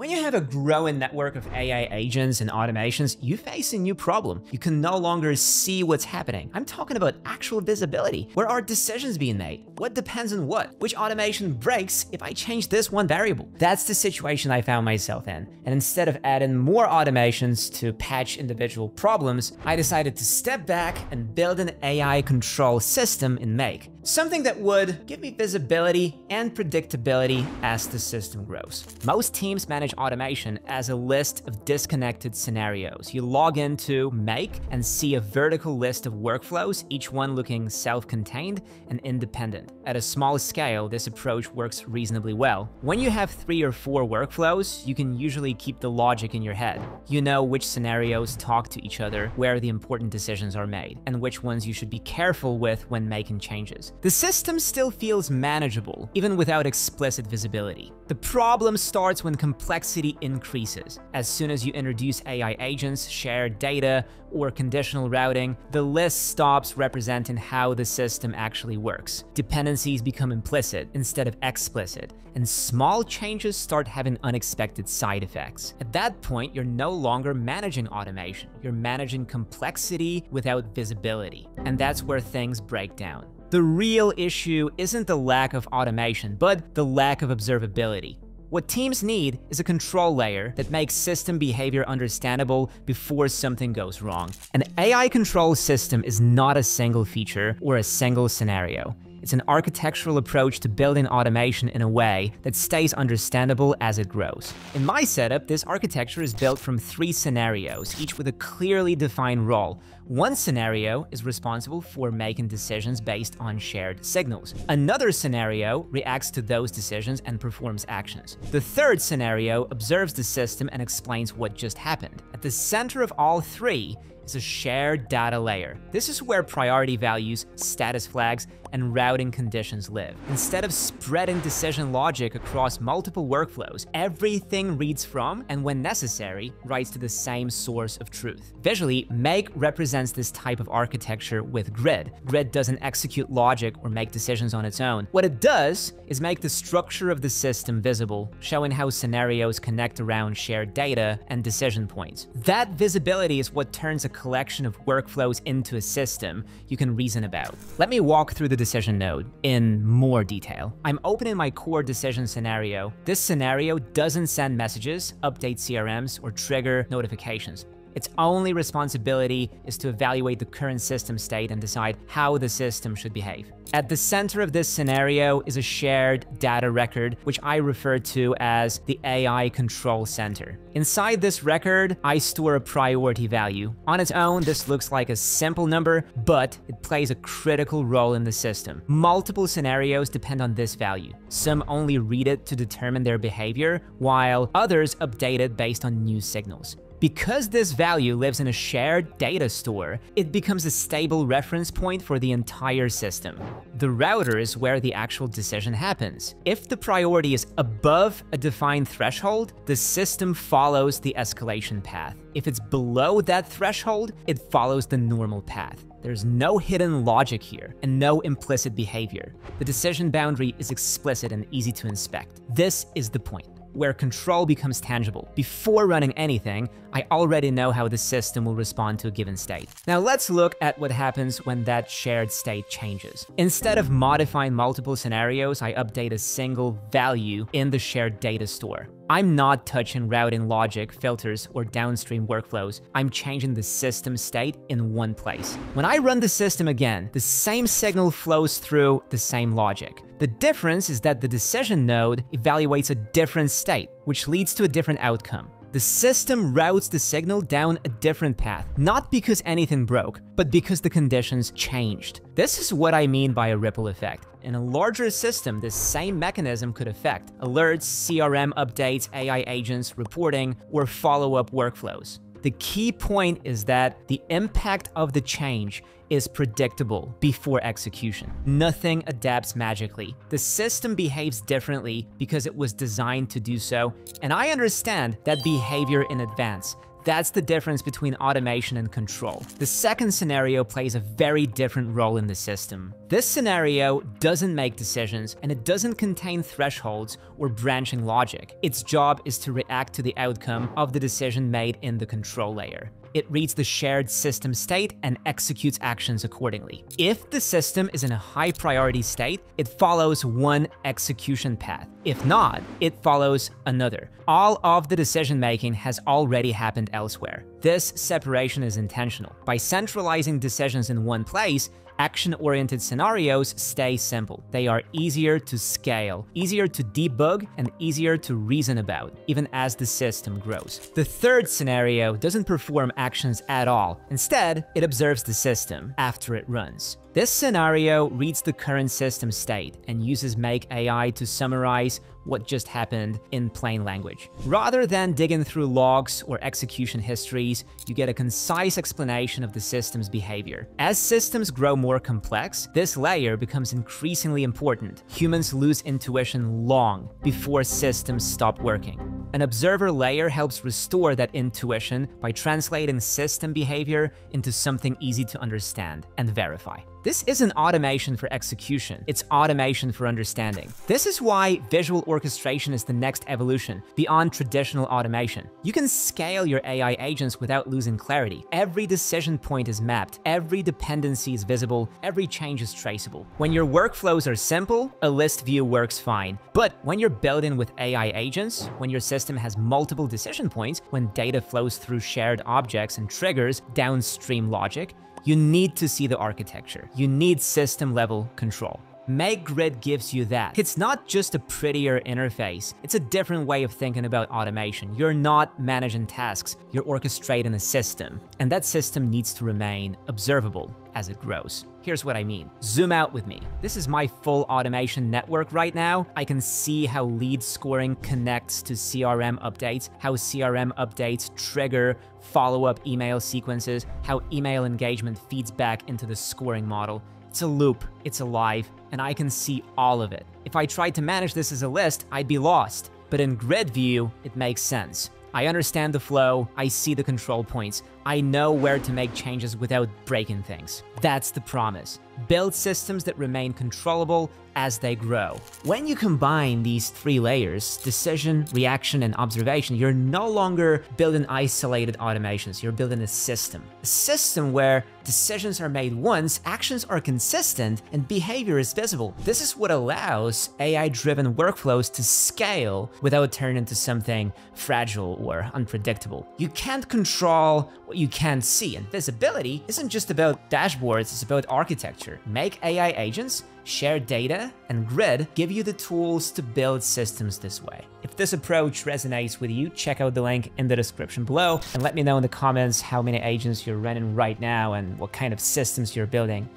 When you have a growing network of AI agents and automations, you face a new problem. You can no longer see what's happening. I'm talking about actual visibility. Where are decisions being made? What depends on what? Which automation breaks if I change this one variable? That's the situation I found myself in. And instead of adding more automations to patch individual problems, I decided to step back and build an AI control system in Make. Something that would give me visibility and predictability as the system grows. Most teams manage automation as a list of disconnected scenarios. You log into Make and see a vertical list of workflows, each one looking self-contained and independent. At a small scale, this approach works reasonably well. When you have 3 or 4 workflows, you can usually keep the logic in your head. You know which scenarios talk to each other, where the important decisions are made, and which ones you should be careful with when making changes. The system still feels manageable, even without explicit visibility. The problem starts when complexity increases. As soon as you introduce AI agents, shared data, or conditional routing, the list stops representing how the system actually works. Dependencies become implicit instead of explicit, and small changes start having unexpected side effects. At that point, you're no longer managing automation. You're managing complexity without visibility, and that's where things break down. The real issue isn't the lack of automation, but the lack of observability. What teams need is a control layer that makes system behavior understandable before something goes wrong. An AI control system is not a single feature or a single scenario. It's an architectural approach to building automation in a way that stays understandable as it grows. In my setup, this architecture is built from 3 scenarios, each with a clearly defined role. One scenario is responsible for making decisions based on shared signals. Another scenario reacts to those decisions and performs actions. The third scenario observes the system and explains what just happened. At the center of all 3, a shared data layer. This is where priority values, status flags, and routing conditions live. Instead of spreading decision logic across multiple workflows, everything reads from, and when necessary, writes to the same source of truth. Visually, Make represents this type of architecture with Grid. Grid doesn't execute logic or make decisions on its own. What it does is make the structure of the system visible, showing how scenarios connect around shared data and decision points. That visibility is what turns a collection of workflows into a system you can reason about. Let me walk through the decision node in more detail. I'm opening my core decision scenario. This scenario doesn't send messages, update CRMs, or trigger notifications. Its only responsibility is to evaluate the current system state and decide how the system should behave. At the center of this scenario is a shared data record, which I refer to as the AI Control Center. Inside this record, I store a priority value. On its own, this looks like a simple number, but it plays a critical role in the system. Multiple scenarios depend on this value. Some only read it to determine their behavior, while others update it based on new signals. Because this value lives in a shared data store, it becomes a stable reference point for the entire system. The router is where the actual decision happens. If the priority is above a defined threshold, the system follows the escalation path. If it's below that threshold, it follows the normal path. There's no hidden logic here and no implicit behavior. The decision boundary is explicit and easy to inspect. This is the point where control becomes tangible. Before running anything, I already know how the system will respond to a given state. Now let's look at what happens when that shared state changes. Instead of modifying multiple scenarios, I update a single value in the shared data store. I'm not touching routing logic, filters, or downstream workflows. I'm changing the system state in one place. When I run the system again, the same signal flows through the same logic. The difference is that the decision node evaluates a different state, which leads to a different outcome. The system routes the signal down a different path, not because anything broke, but because the conditions changed. This is what I mean by a ripple effect. In a larger system, this same mechanism could affect alerts, CRM updates, AI agents, reporting, or follow-up workflows. The key point is that the impact of the change is predictable before execution. Nothing adapts magically. The system behaves differently because it was designed to do so, and I understand that behavior in advance. That's the difference between automation and control. The second scenario plays a very different role in the system. This scenario doesn't make decisions and it doesn't contain thresholds or branching logic. Its job is to react to the outcome of the decision made in the control layer. It reads the shared system state and executes actions accordingly. If the system is in a high priority state, it follows one execution path. If not, it follows another. All of the decision-making has already happened elsewhere. This separation is intentional. By centralizing decisions in one place, action-oriented scenarios stay simple. They are easier to scale, easier to debug, and easier to reason about, even as the system grows. The third scenario doesn't perform actions at all. Instead, it observes the system after it runs. This scenario reads the current system state and uses Make AI to summarize what just happened in plain language. Rather than digging through logs or execution histories, you get a concise explanation of the system's behavior. As systems grow more complex, this layer becomes increasingly important. Humans lose intuition long before systems stop working. An observer layer helps restore that intuition by translating system behavior into something easy to understand and verify. This isn't automation for execution, it's automation for understanding. This is why visual orchestration is the next evolution, beyond traditional automation. You can scale your AI agents without losing clarity. Every decision point is mapped, every dependency is visible, every change is traceable. When your workflows are simple, a list view works fine. But when you're building with AI agents, when your system has multiple decision points, when data flows through shared objects and triggers downstream logic, you need to see the architecture. You need system-level control. Make Grid gives you that. It's not just a prettier interface. It's a different way of thinking about automation. You're not managing tasks. You're orchestrating a system. And that system needs to remain observable as it grows. Here's what I mean. Zoom out with me. This is my full automation network right now. I can see how lead scoring connects to CRM updates, how CRM updates trigger follow-up email sequences, how email engagement feeds back into the scoring model. It's a loop, it's alive, and I can see all of it. If I tried to manage this as a list, I'd be lost. But in Grid view, it makes sense. I understand the flow, I see the control points, I know where to make changes without breaking things. That's the promise. Build systems that remain controllable as they grow. When you combine these three layers, decision, reaction, and observation, you're no longer building isolated automations, you're building a system where decisions are made once, actions are consistent, and behavior is visible. This is what allows AI-driven workflows to scale without turning into something fragile or unpredictable. You can't control what you can't see, and visibility isn't just about dashboards, it's about architecture. Make AI agents, share data, and Grid give you the tools to build systems this way. If this approach resonates with you, check out the link in the description below and let me know in the comments how many agents you're running right now and what kind of systems you're building.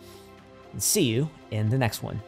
And see you in the next one.